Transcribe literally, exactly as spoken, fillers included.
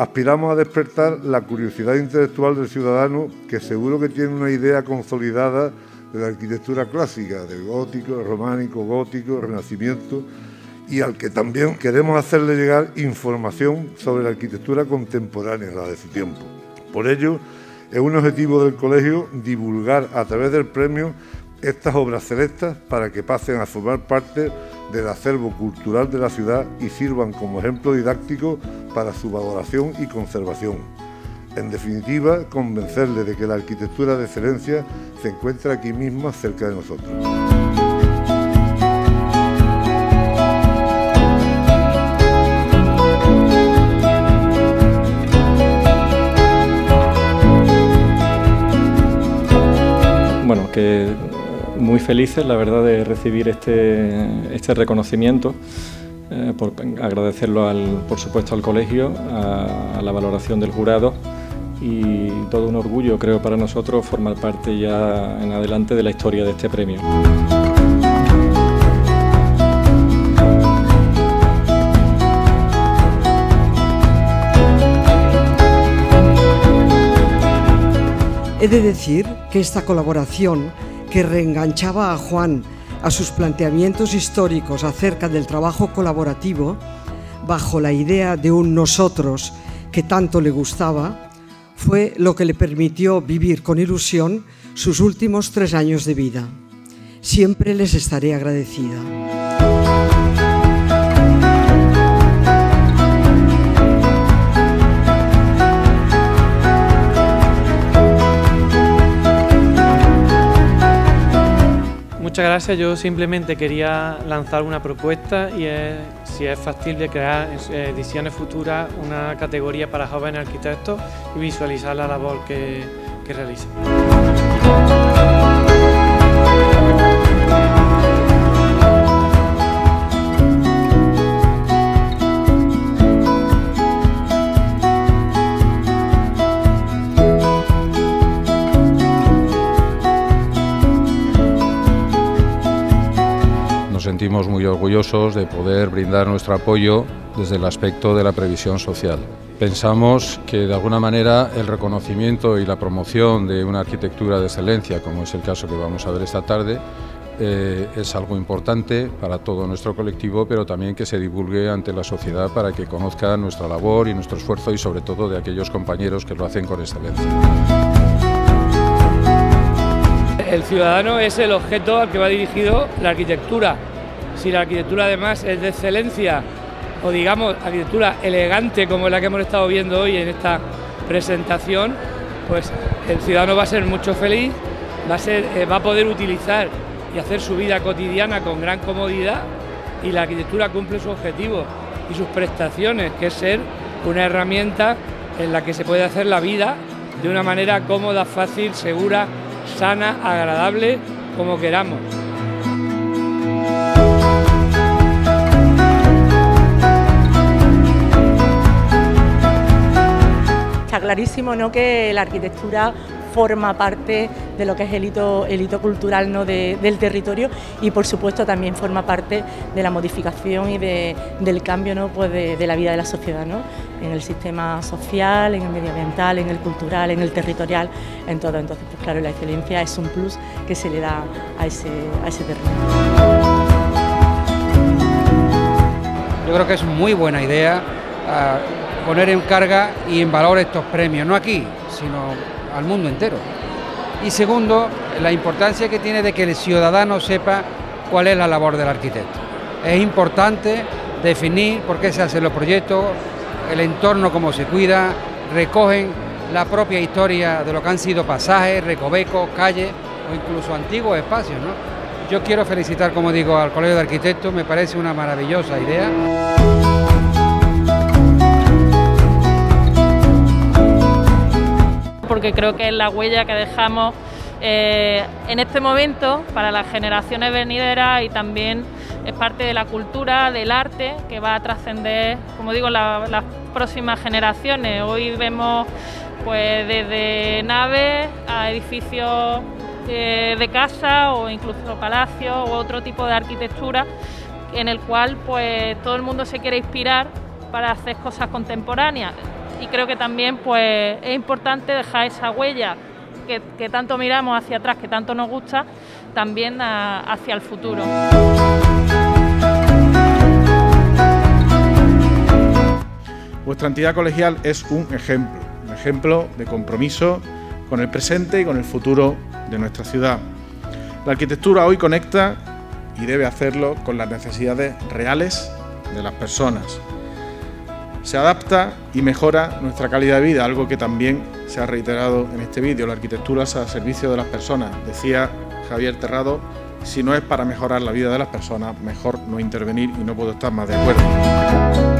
Aspiramos a despertar la curiosidad intelectual del ciudadano, que seguro que tiene una idea consolidada de la arquitectura clásica, del gótico, románico, gótico, renacimiento, y al que también queremos hacerle llegar información sobre la arquitectura contemporánea, la de su tiempo. Por ello, es un objetivo del colegio divulgar a través del premio estas obras selectas para que pasen a formar parte del acervo cultural de la ciudad y sirvan como ejemplo didáctico para su valoración y conservación. En definitiva, convencerle de que la arquitectura de excelencia se encuentra aquí misma, cerca de nosotros. Bueno, que muy felices, la verdad, de recibir este, este reconocimiento, eh, por agradecerlo, al, por supuesto, al colegio, a, a la valoración del jurado, y todo un orgullo, creo, para nosotros formar parte ya en adelante de la historia de este premio. He de decir que esta colaboración, que reenganchaba a Juan a sus planteamientos históricos acerca del trabajo colaborativo, bajo la idea de un nosotros que tanto le gustaba, fue lo que le permitió vivir con ilusión sus últimos tres años de vida. Siempre les estaré agradecida. Muchas gracias. Yo simplemente quería lanzar una propuesta, y es si es factible crear en ediciones futuras una categoría para jóvenes arquitectos y visualizar la labor que, que realizan. Nos sentimos muy orgullosos de poder brindar nuestro apoyo desde el aspecto de la previsión social. Pensamos que, de alguna manera, el reconocimiento y la promoción de una arquitectura de excelencia, como es el caso que vamos a ver esta tarde, eh, es algo importante para todo nuestro colectivo, pero también que se divulgue ante la sociedad para que conozca nuestra labor y nuestro esfuerzo, y sobre todo de aquellos compañeros que lo hacen con excelencia. El ciudadano es el objeto al que va dirigido la arquitectura. Si la arquitectura además es de excelencia, o digamos arquitectura elegante como la que hemos estado viendo hoy en esta presentación, pues el ciudadano va a ser mucho feliz, va a, ser, eh, va a poder utilizar y hacer su vida cotidiana con gran comodidad, y la arquitectura cumple su objetivo y sus prestaciones, que es ser una herramienta en la que se puede hacer la vida de una manera cómoda, fácil, segura, sana, agradable, como queramos. Está clarísimo, ¿no?, que la arquitectura forma parte de lo que es el hito, el hito cultural, ¿no?, de, del territorio, y por supuesto también forma parte de la modificación y de, del cambio, ¿no?, pues de, de la vida de la sociedad, ¿no?, en el sistema social, en el medioambiental, en el cultural, en el territorial, en todo. Entonces, pues claro, la excelencia es un plus que se le da a ese, a ese terreno. Yo creo que es muy buena idea uh, poner en carga y en valor estos premios, no aquí, sino al mundo entero. Y segundo, la importancia que tiene de que el ciudadano sepa cuál es la labor del arquitecto. Es importante definir por qué se hacen los proyectos, el entorno cómo se cuida, recogen la propia historia de lo que han sido pasajes, recovecos, calles o incluso antiguos espacios, ¿no? Yo quiero felicitar, como digo, al Colegio de Arquitectos, me parece una maravillosa idea. Porque creo que es la huella que dejamos eh, en este momento para las generaciones venideras, y también es parte de la cultura, del arte, que va a trascender, como digo, la, las próximas generaciones. Hoy vemos, pues, desde naves a edificios eh, de casa, o incluso palacios u otro tipo de arquitectura, en el cual, pues, todo el mundo se quiere inspirar para hacer cosas contemporáneas. y creo que también pues es importante dejar esa huella que, que tanto miramos hacia atrás, que tanto nos gusta, también a, hacia el futuro. Vuestra entidad colegial es un ejemplo, un ejemplo de compromiso con el presente y con el futuro de nuestra ciudad. La arquitectura hoy conecta y debe hacerlo con las necesidades reales de las personas. Se adapta y mejora nuestra calidad de vida, algo que también se ha reiterado en este vídeo. La arquitectura es al servicio de las personas. Decía Javier Terrado, si no es para mejorar la vida de las personas, mejor no intervenir, y no puedo estar más de acuerdo.